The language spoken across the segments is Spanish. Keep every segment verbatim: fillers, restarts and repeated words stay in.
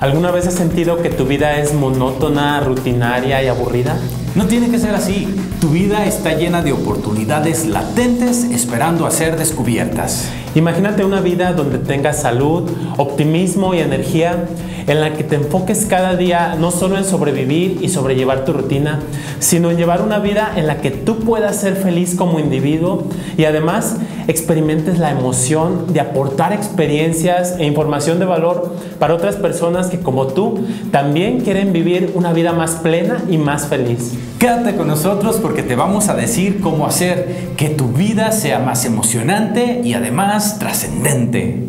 ¿Alguna vez has sentido que tu vida es monótona, rutinaria y aburrida? No tiene que ser así. Tu vida está llena de oportunidades latentes esperando a ser descubiertas. Imagínate una vida donde tengas salud, optimismo y energía, en la que te enfoques cada día no solo en sobrevivir y sobrellevar tu rutina, sino en llevar una vida en la que tú puedas ser feliz como individuo y además experimentes la emoción de aportar experiencias e información de valor para otras personas que, como tú, también quieren vivir una vida más plena y más feliz. Quédate con nosotros porque te vamos a decir cómo hacer que tu vida sea más emocionante y además trascendente.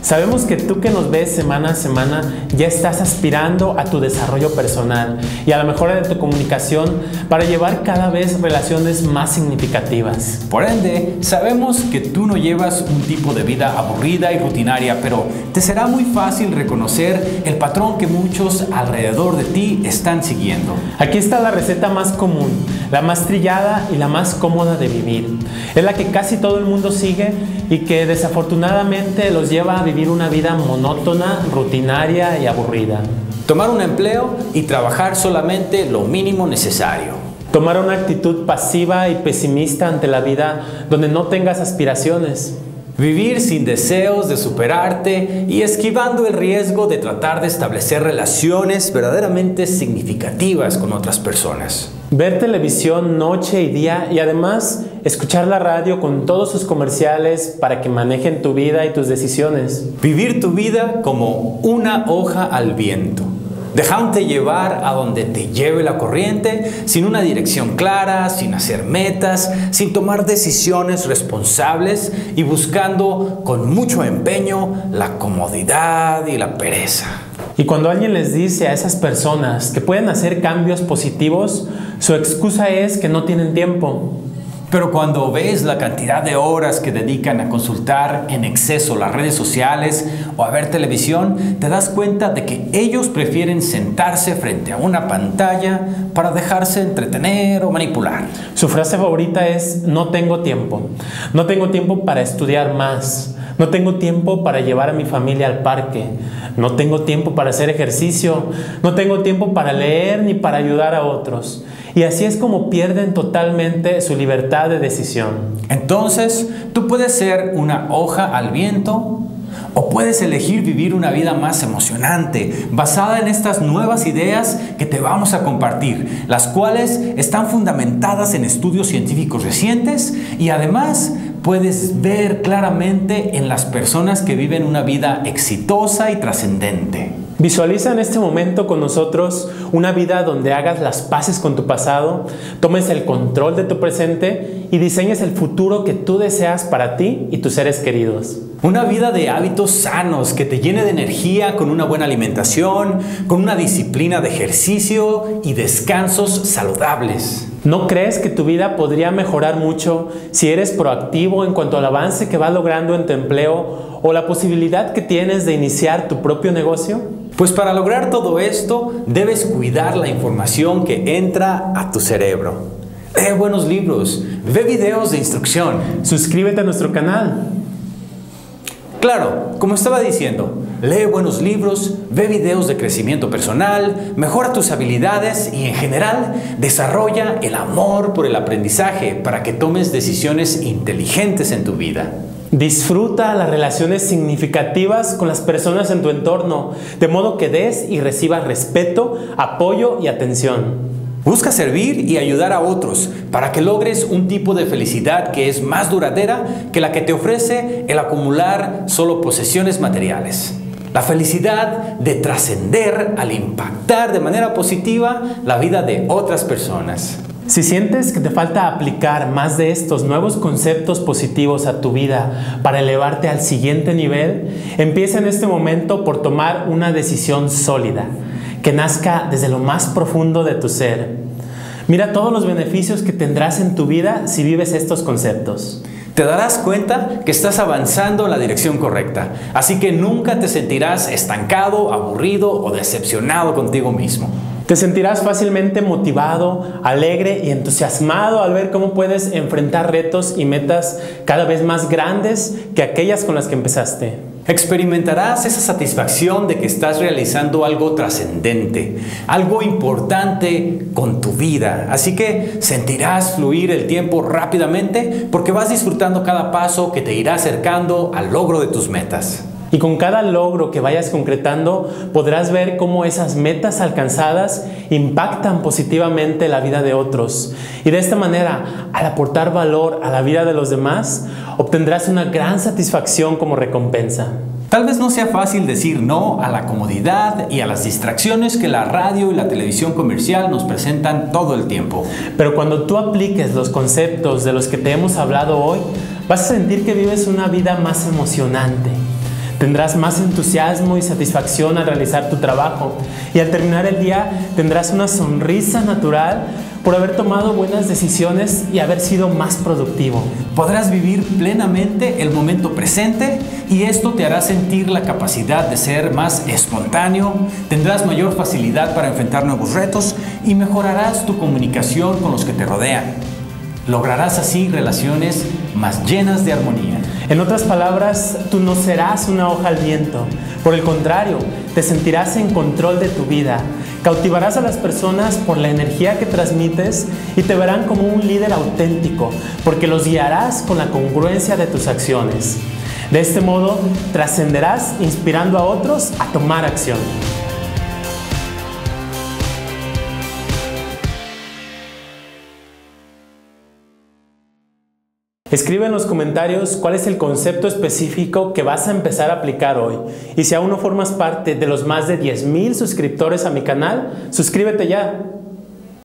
Sabemos que tú que nos ves semana a semana ya estás aspirando a tu desarrollo personal y a la mejora de tu comunicación para llevar cada vez relaciones más significativas. Por ende, sabemos que tú no llevas un tipo de vida aburrida y rutinaria, pero te será muy fácil reconocer el patrón que muchos alrededor de ti están siguiendo. Aquí está la receta más común, la más trillada y la más cómoda de vivir. Es la que casi todo el mundo sigue y que desafortunadamente los lleva a vivir una vida monótona, rutinaria y aburrida. Tomar un empleo y trabajar solamente lo mínimo necesario. Tomar una actitud pasiva y pesimista ante la vida donde no tengas aspiraciones. Vivir sin deseos de superarte y esquivando el riesgo de tratar de establecer relaciones verdaderamente significativas con otras personas. Ver televisión noche y día y además escuchar la radio con todos sus comerciales para que manejen tu vida y tus decisiones. Vivir tu vida como una hoja al viento. Dejándote llevar a donde te lleve la corriente, sin una dirección clara, sin hacer metas, sin tomar decisiones responsables y buscando con mucho empeño la comodidad y la pereza. Y cuando alguien les dice a esas personas que pueden hacer cambios positivos, su excusa es que no tienen tiempo. Pero cuando ves la cantidad de horas que dedican a consultar en exceso las redes sociales o a ver televisión, te das cuenta de que ellos prefieren sentarse frente a una pantalla para dejarse entretener o manipular. Su frase favorita es: no tengo tiempo. No tengo tiempo para estudiar más. No tengo tiempo para llevar a mi familia al parque. No tengo tiempo para hacer ejercicio. No tengo tiempo para leer ni para ayudar a otros. Y así es como pierden totalmente su libertad de decisión. Entonces, tú puedes ser una hoja al viento o puedes elegir vivir una vida más emocionante, basada en estas nuevas ideas que te vamos a compartir, las cuales están fundamentadas en estudios científicos recientes y además puedes ver claramente en las personas que viven una vida exitosa y trascendente. Visualiza en este momento con nosotros una vida donde hagas las paces con tu pasado, tomes el control de tu presente y diseñes el futuro que tú deseas para ti y tus seres queridos. Una vida de hábitos sanos que te llene de energía con una buena alimentación, con una disciplina de ejercicio y descansos saludables. ¿No crees que tu vida podría mejorar mucho si eres proactivo en cuanto al avance que vas logrando en tu empleo o la posibilidad que tienes de iniciar tu propio negocio? Pues para lograr todo esto, debes cuidar la información que entra a tu cerebro. Lee buenos libros, ve videos de instrucción. Suscríbete a nuestro canal. Claro, como estaba diciendo, lee buenos libros, ve videos de crecimiento personal, mejora tus habilidades y en general desarrolla el amor por el aprendizaje para que tomes decisiones inteligentes en tu vida. Disfruta las relaciones significativas con las personas en tu entorno, de modo que des y recibas respeto, apoyo y atención. Busca servir y ayudar a otros para que logres un tipo de felicidad que es más duradera que la que te ofrece el acumular solo posesiones materiales. La felicidad de trascender al impactar de manera positiva la vida de otras personas. Si sientes que te falta aplicar más de estos nuevos conceptos positivos a tu vida para elevarte al siguiente nivel, empieza en este momento por tomar una decisión sólida, que nazca desde lo más profundo de tu ser. Mira todos los beneficios que tendrás en tu vida si vives estos conceptos. Te darás cuenta que estás avanzando en la dirección correcta, así que nunca te sentirás estancado, aburrido o decepcionado contigo mismo. Te sentirás fácilmente motivado, alegre y entusiasmado al ver cómo puedes enfrentar retos y metas cada vez más grandes que aquellas con las que empezaste. Experimentarás esa satisfacción de que estás realizando algo trascendente, algo importante con tu vida. Así que sentirás fluir el tiempo rápidamente porque vas disfrutando cada paso que te irá acercando al logro de tus metas. Y con cada logro que vayas concretando, podrás ver cómo esas metas alcanzadas impactan positivamente la vida de otros. Y de esta manera, al aportar valor a la vida de los demás, obtendrás una gran satisfacción como recompensa. Tal vez no sea fácil decir no a la comodidad y a las distracciones que la radio y la televisión comercial nos presentan todo el tiempo. Pero cuando tú apliques los conceptos de los que te hemos hablado hoy, vas a sentir que vives una vida más emocionante. Tendrás más entusiasmo y satisfacción al realizar tu trabajo y al terminar el día tendrás una sonrisa natural por haber tomado buenas decisiones y haber sido más productivo. Podrás vivir plenamente el momento presente y esto te hará sentir la capacidad de ser más espontáneo, tendrás mayor facilidad para enfrentar nuevos retos y mejorarás tu comunicación con los que te rodean. Lograrás así relaciones más llenas de armonía. En otras palabras, tú no serás una hoja al viento. Por el contrario, te sentirás en control de tu vida. Cautivarás a las personas por la energía que transmites y te verán como un líder auténtico, porque los guiarás con la congruencia de tus acciones. De este modo, trascenderás inspirando a otros a tomar acción. Escribe en los comentarios cuál es el concepto específico que vas a empezar a aplicar hoy. Y si aún no formas parte de los más de diez mil suscriptores a mi canal, suscríbete ya.